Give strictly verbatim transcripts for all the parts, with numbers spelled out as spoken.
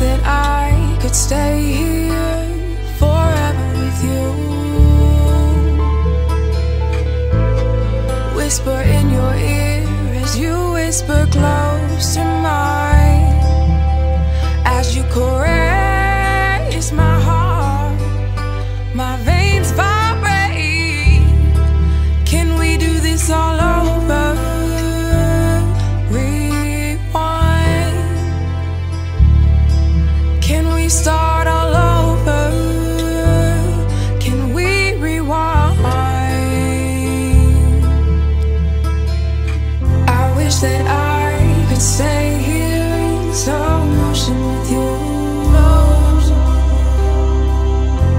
That I could stay here forever with you. Whisper in your ear as you whisper close to mine, as you caress my heart, my veins vibrate. Can we do this all over? Start all over. Can we rewind? I wish that I could stay here in slow motion with you.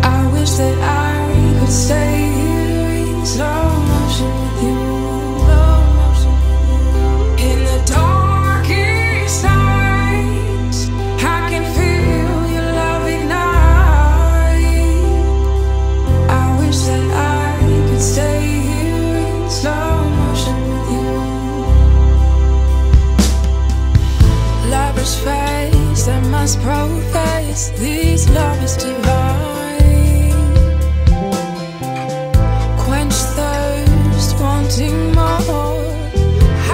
I wish that I could stay here in slow motion with you. In the darkest nights, I can feel face that must profess these love is divine. Quench thirst, wanting more.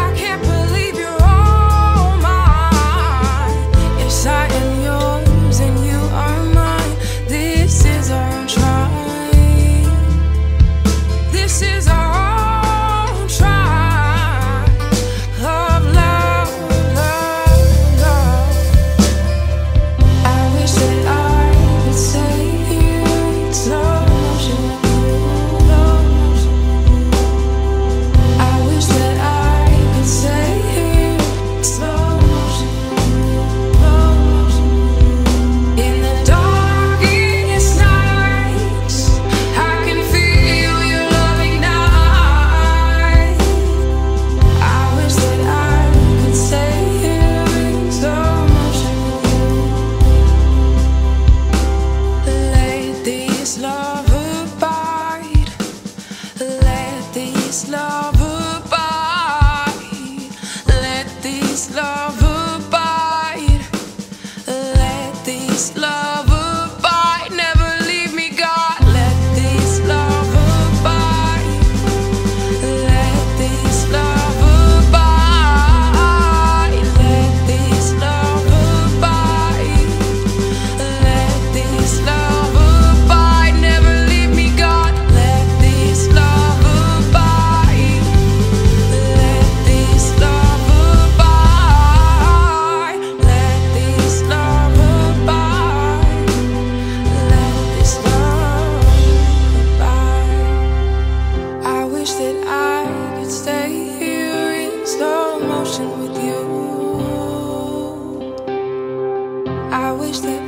I can't believe you're all mine. Yes, I am yours and you are mine. This is our own shrine. This is our slow motion with you. I wish that